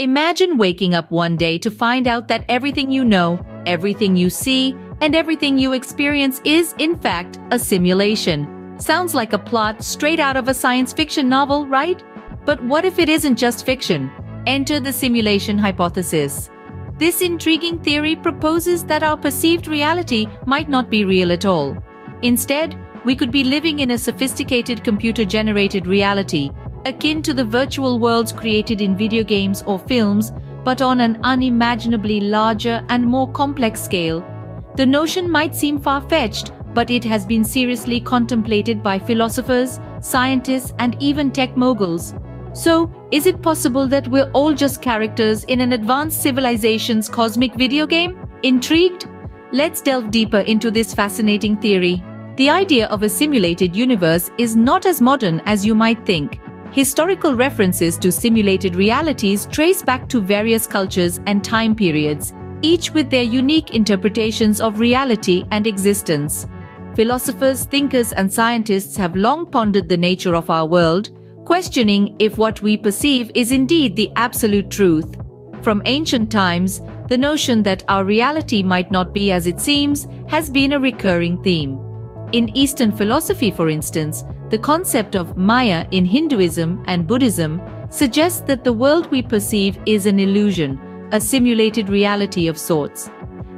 Imagine waking up one day to find out that everything you know, everything you see, and everything you experience is, in fact, a simulation. Sounds like a plot straight out of a science fiction novel, right? But what if it isn't just fiction? Enter the simulation hypothesis. This intriguing theory proposes that our perceived reality might not be real at all. Instead, we could be living in a sophisticated computer-generated reality, akin to the virtual worlds created in video games or films, but on an unimaginably larger and more complex scale. The notion might seem far-fetched, but it has been seriously contemplated by philosophers, scientists, and even tech moguls. So, is it possible that we're all just characters in an advanced civilization's cosmic video game? Intrigued? Let's delve deeper into this fascinating theory. The idea of a simulated universe is not as modern as you might think. Historical references to simulated realities trace back to various cultures and time periods, each with their unique interpretations of reality and existence. Philosophers, thinkers, and scientists have long pondered the nature of our world, questioning if what we perceive is indeed the absolute truth. From ancient times, the notion that our reality might not be as it seems has been a recurring theme. In Eastern philosophy, for instance, the concept of Maya in Hinduism and Buddhism suggests that the world we perceive is an illusion, a simulated reality of sorts.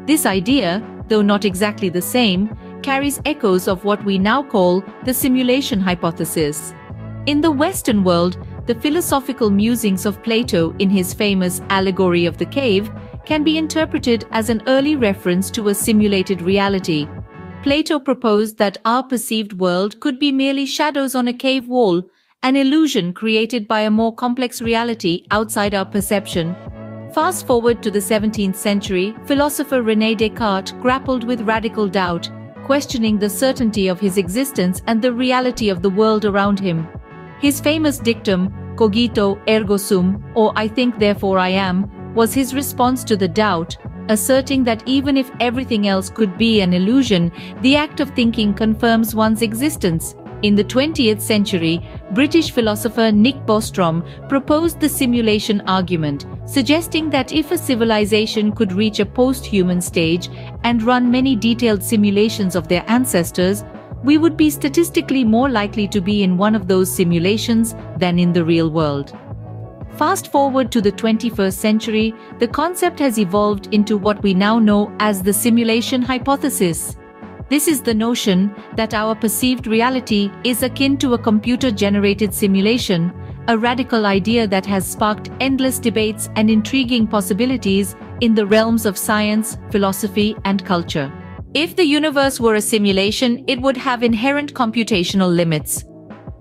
This idea, though not exactly the same, carries echoes of what we now call the simulation hypothesis. In the Western world, the philosophical musings of Plato in his famous Allegory of the Cave can be interpreted as an early reference to a simulated reality. Plato proposed that our perceived world could be merely shadows on a cave wall, an illusion created by a more complex reality outside our perception. Fast forward to the 17th century, philosopher René Descartes grappled with radical doubt, questioning the certainty of his existence and the reality of the world around him. His famous dictum, cogito ergo sum, or I think therefore I am, was his response to the doubt, asserting that even if everything else could be an illusion, the act of thinking confirms one's existence. In the 20th century, British philosopher Nick Bostrom proposed the simulation argument, suggesting that if a civilization could reach a post-human stage and run many detailed simulations of their ancestors, we would be statistically more likely to be in one of those simulations than in the real world. Fast forward to the 21st century, the concept has evolved into what we now know as the simulation hypothesis. This is the notion that our perceived reality is akin to a computer-generated simulation, a radical idea that has sparked endless debates and intriguing possibilities in the realms of science, philosophy, and culture. If the universe were a simulation, it would have inherent computational limits.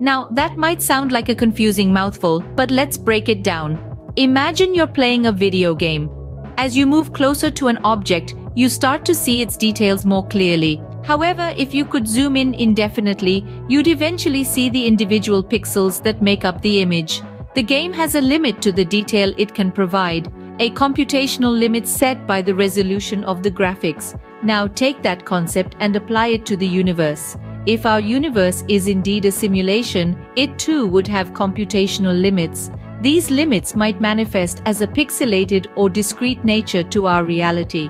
Now, that might sound like a confusing mouthful, but let's break it down. Imagine you're playing a video game. As you move closer to an object, you start to see its details more clearly. However, if you could zoom in indefinitely, you'd eventually see the individual pixels that make up the image. The game has a limit to the detail it can provide, a computational limit set by the resolution of the graphics. Now take that concept and apply it to the universe. If our universe is indeed a simulation, it too would have computational limits. These limits might manifest as a pixelated or discrete nature to our reality.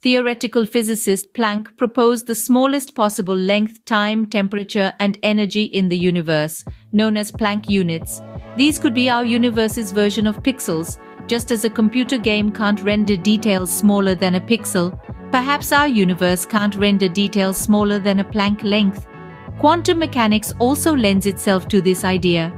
Theoretical physicist Planck proposed the smallest possible length, time, temperature, and energy in the universe, known as Planck units. These could be our universe's version of pixels. Just as a computer game can't render details smaller than a pixel, perhaps our universe can't render details smaller than a Planck length. Quantum mechanics also lends itself to this idea.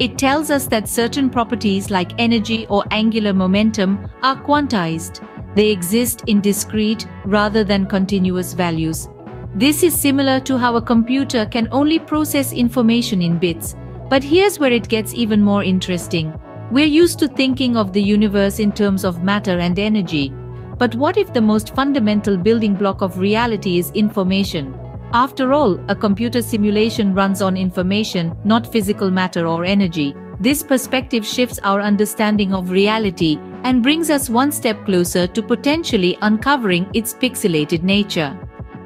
It tells us that certain properties like energy or angular momentum are quantized. They exist in discrete rather than continuous values. This is similar to how a computer can only process information in bits. But here's where it gets even more interesting. We're used to thinking of the universe in terms of matter and energy. But what if the most fundamental building block of reality is information? After all, a computer simulation runs on information, not physical matter or energy. This perspective shifts our understanding of reality and brings us one step closer to potentially uncovering its pixelated nature.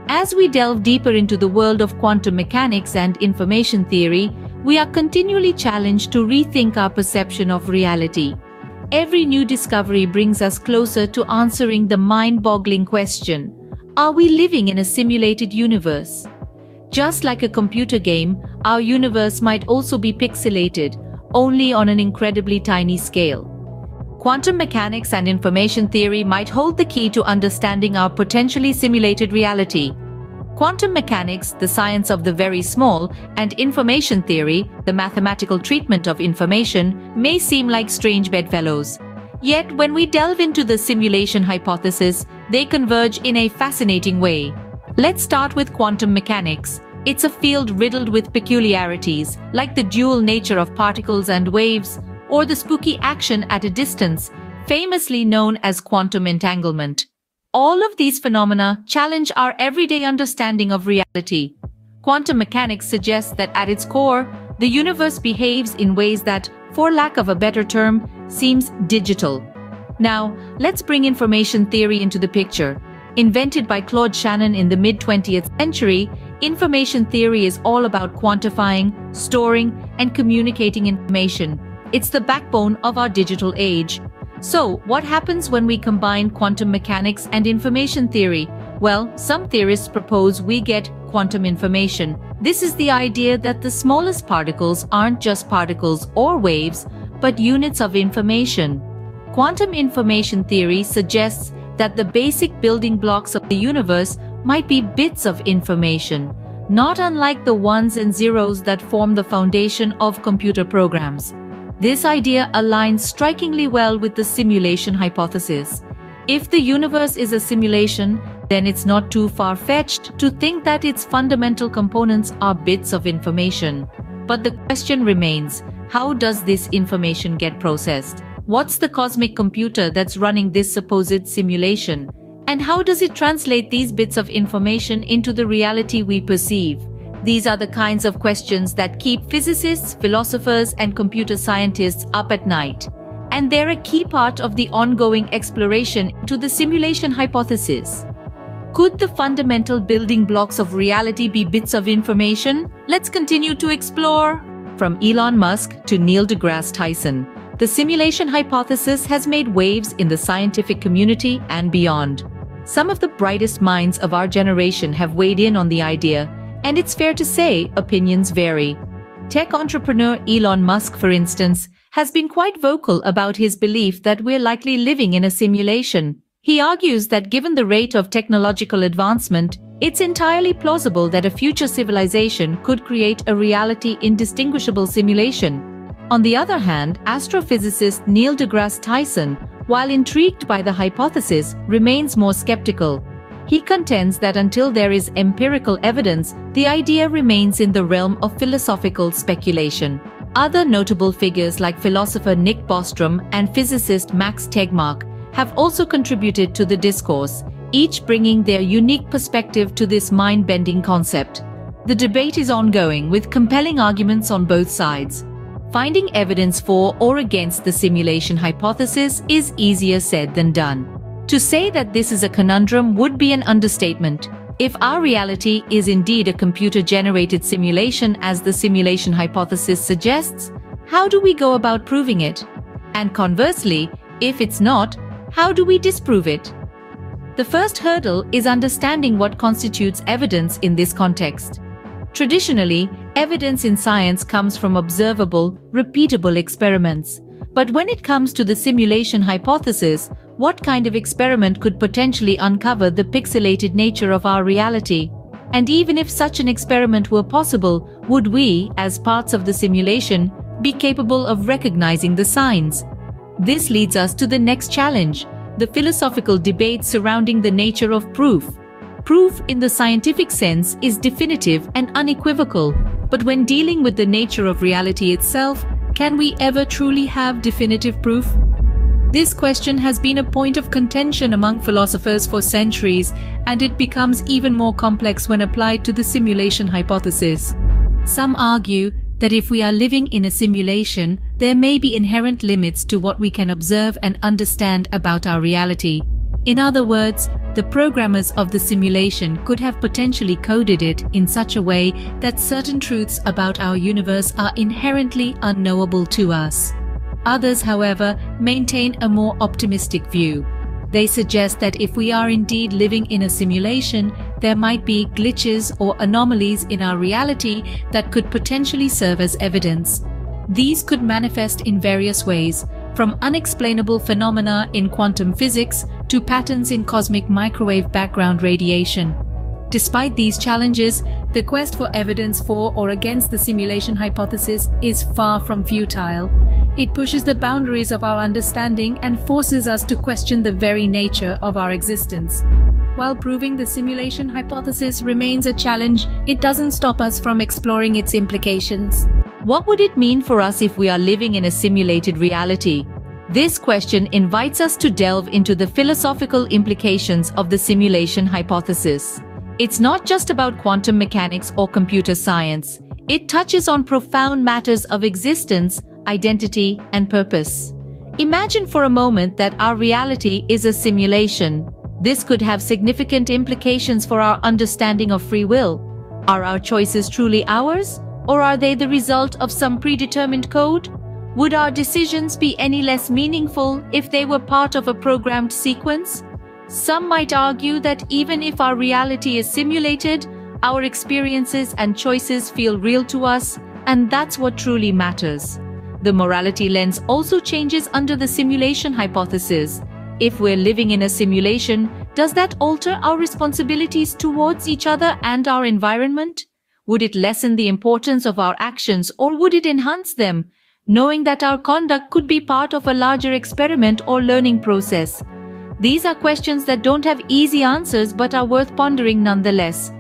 As we delve deeper into the world of quantum mechanics and information theory, we are continually challenged to rethink our perception of reality. Every new discovery brings us closer to answering the mind-boggling question, are we living in a simulated universe? Just like a computer game, our universe might also be pixelated, only on an incredibly tiny scale. Quantum mechanics and information theory might hold the key to understanding our potentially simulated reality. Quantum mechanics, the science of the very small, and information theory, the mathematical treatment of information, may seem like strange bedfellows. Yet when we delve into the simulation hypothesis, they converge in a fascinating way. Let's start with quantum mechanics. It's a field riddled with peculiarities, like the dual nature of particles and waves, or the spooky action at a distance, famously known as quantum entanglement. All of these phenomena challenge our everyday understanding of reality. Quantum mechanics suggests that at its core, the universe behaves in ways that, for lack of a better term, seems digital. Now, let's bring information theory into the picture. Invented by Claude Shannon in the mid-20th century, information theory is all about quantifying, storing, and communicating information. It's the backbone of our digital age. So, what happens when we combine quantum mechanics and information theory? Well, some theorists propose we get quantum information. This is the idea that the smallest particles aren't just particles or waves, but units of information. Quantum information theory suggests that the basic building blocks of the universe might be bits of information, not unlike the ones and zeros that form the foundation of computer programs. This idea aligns strikingly well with the simulation hypothesis. If the universe is a simulation, then it's not too far-fetched to think that its fundamental components are bits of information. But the question remains, how does this information get processed? What's the cosmic computer that's running this supposed simulation? And how does it translate these bits of information into the reality we perceive? These are the kinds of questions that keep physicists, philosophers, and computer scientists up at night. And they're a key part of the ongoing exploration into the simulation hypothesis. Could the fundamental building blocks of reality be bits of information? Let's continue to explore. From Elon Musk to Neil deGrasse Tyson, the simulation hypothesis has made waves in the scientific community and beyond. Some of the brightest minds of our generation have weighed in on the idea, and it's fair to say opinions vary. Tech entrepreneur Elon Musk, for instance, has been quite vocal about his belief that we're likely living in a simulation. He argues that given the rate of technological advancement, it's entirely plausible that a future civilization could create a reality indistinguishable simulation. On the other hand, astrophysicist Neil deGrasse Tyson, while intrigued by the hypothesis, remains more skeptical. He contends that until there is empirical evidence, the idea remains in the realm of philosophical speculation. Other notable figures like philosopher Nick Bostrom and physicist Max Tegmark have also contributed to the discourse, each bringing their unique perspective to this mind-bending concept. The debate is ongoing, with compelling arguments on both sides. Finding evidence for or against the simulation hypothesis is easier said than done. To say that this is a conundrum would be an understatement. If our reality is indeed a computer-generated simulation, as the simulation hypothesis suggests, how do we go about proving it? And conversely, if it's not, how do we disprove it? The first hurdle is understanding what constitutes evidence in this context. Traditionally, evidence in science comes from observable, repeatable experiments. But when it comes to the simulation hypothesis, what kind of experiment could potentially uncover the pixelated nature of our reality? And even if such an experiment were possible, would we, as parts of the simulation, be capable of recognizing the signs? This leads us to the next challenge, the philosophical debate surrounding the nature of proof. Proof in the scientific sense is definitive and unequivocal, but when dealing with the nature of reality itself, can we ever truly have definitive proof? This question has been a point of contention among philosophers for centuries, and it becomes even more complex when applied to the simulation hypothesis. Some argue that if we are living in a simulation, there may be inherent limits to what we can observe and understand about our reality. In other words, the programmers of the simulation could have potentially coded it in such a way that certain truths about our universe are inherently unknowable to us. Others, however, maintain a more optimistic view. They suggest that if we are indeed living in a simulation, there might be glitches or anomalies in our reality that could potentially serve as evidence. These could manifest in various ways, from unexplainable phenomena in quantum physics to patterns in cosmic microwave background radiation. Despite these challenges, the quest for evidence for or against the simulation hypothesis is far from futile. It pushes the boundaries of our understanding and forces us to question the very nature of our existence. While proving the simulation hypothesis remains a challenge, it doesn't stop us from exploring its implications. What would it mean for us if we are living in a simulated reality? This question invites us to delve into the philosophical implications of the simulation hypothesis. It's not just about quantum mechanics or computer science. It touches on profound matters of existence, identity, and purpose. Imagine for a moment that our reality is a simulation. This could have significant implications for our understanding of free will. Are our choices truly ours? Or are they the result of some predetermined code? Would our decisions be any less meaningful if they were part of a programmed sequence? Some might argue that even if our reality is simulated, our experiences and choices feel real to us, and that's what truly matters. The morality lens also changes under the simulation hypothesis. If we're living in a simulation, does that alter our responsibilities towards each other and our environment? Would it lessen the importance of our actions, or would it enhance them? Knowing that our conduct could be part of a larger experiment or learning process. These are questions that don't have easy answers but are worth pondering nonetheless.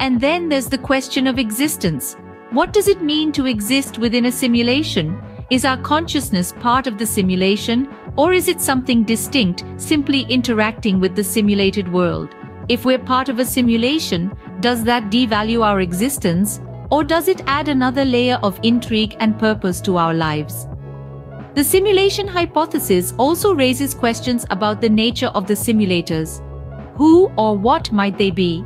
And then there's the question of existence. What does it mean to exist within a simulation? Is our consciousness part of the simulation, or is it something distinct, simply interacting with the simulated world? If we're part of a simulation, does that devalue our existence, or does it add another layer of intrigue and purpose to our lives? The simulation hypothesis also raises questions about the nature of the simulators. Who or what might they be?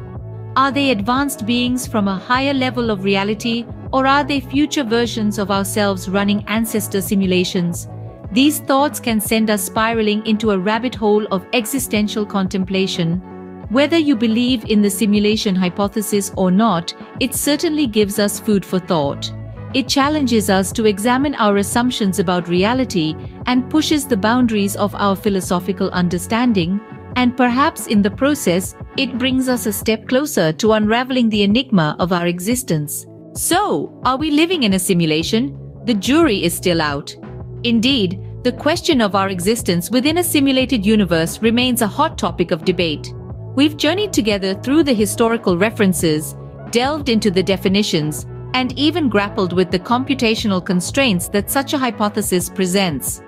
Are they advanced beings from a higher level of reality, or are they future versions of ourselves running ancestor simulations? These thoughts can send us spiraling into a rabbit hole of existential contemplation. Whether you believe in the simulation hypothesis or not, it certainly gives us food for thought. It challenges us to examine our assumptions about reality and pushes the boundaries of our philosophical understanding, and perhaps in the process, it brings us a step closer to unraveling the enigma of our existence. So, are we living in a simulation? The jury is still out. Indeed, the question of our existence within a simulated universe remains a hot topic of debate. We've journeyed together through the historical references, delved into the definitions, and even grappled with the computational constraints that such a hypothesis presents.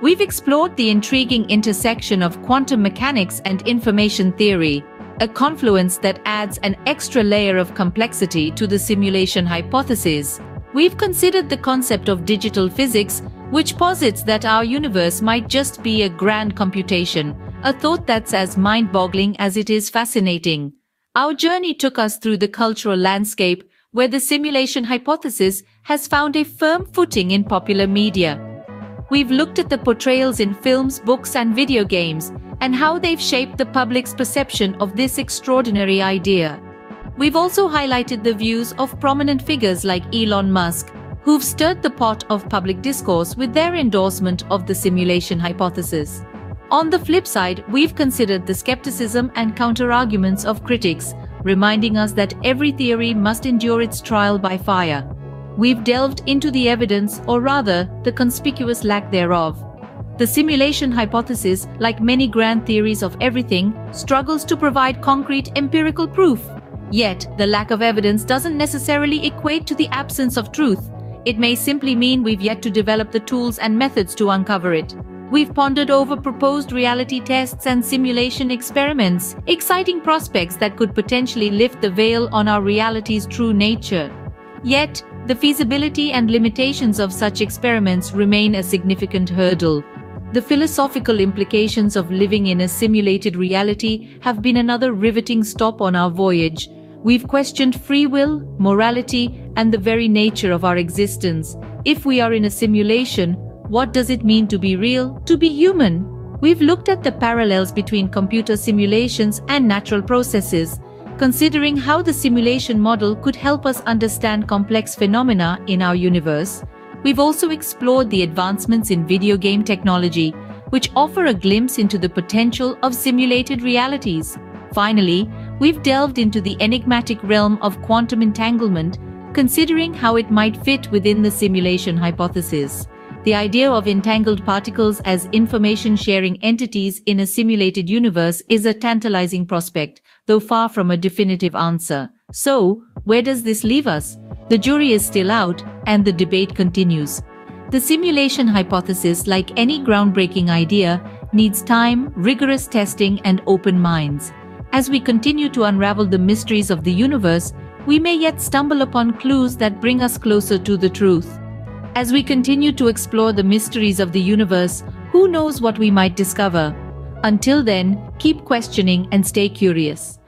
We've explored the intriguing intersection of quantum mechanics and information theory, a confluence that adds an extra layer of complexity to the simulation hypothesis. We've considered the concept of digital physics, which posits that our universe might just be a grand computation, a thought that's as mind-boggling as it is fascinating. Our journey took us through the cultural landscape, where the simulation hypothesis has found a firm footing in popular media. We've looked at the portrayals in films, books, and video games, and how they've shaped the public's perception of this extraordinary idea. We've also highlighted the views of prominent figures like Elon Musk, who've stirred the pot of public discourse with their endorsement of the simulation hypothesis. On the flip side, we've considered the skepticism and counterarguments of critics, reminding us that every theory must endure its trial by fire. We've delved into the evidence, or rather, the conspicuous lack thereof. The simulation hypothesis, like many grand theories of everything, struggles to provide concrete empirical proof. Yet, the lack of evidence doesn't necessarily equate to the absence of truth. It may simply mean we've yet to develop the tools and methods to uncover it. We've pondered over proposed reality tests and simulation experiments, exciting prospects that could potentially lift the veil on our reality's true nature. Yet, the feasibility and limitations of such experiments remain a significant hurdle. The philosophical implications of living in a simulated reality have been another riveting stop on our voyage. We've questioned free will, morality, and the very nature of our existence. If we are in a simulation, What does it mean to be real, to be human? We've looked at the parallels between computer simulations and natural processes, considering how the simulation model could help us understand complex phenomena in our universe. We've also explored the advancements in video game technology, which offer a glimpse into the potential of simulated realities. Finally, we've delved into the enigmatic realm of quantum entanglement, considering how it might fit within the simulation hypothesis. The idea of entangled particles as information-sharing entities in a simulated universe is a tantalizing prospect, though far from a definitive answer. So, where does this leave us? The jury is still out, and the debate continues. The simulation hypothesis, like any groundbreaking idea, needs time, rigorous testing, and open minds. As we continue to unravel the mysteries of the universe, we may yet stumble upon clues that bring us closer to the truth. As we continue to explore the mysteries of the universe, who knows what we might discover? Until then, keep questioning and stay curious.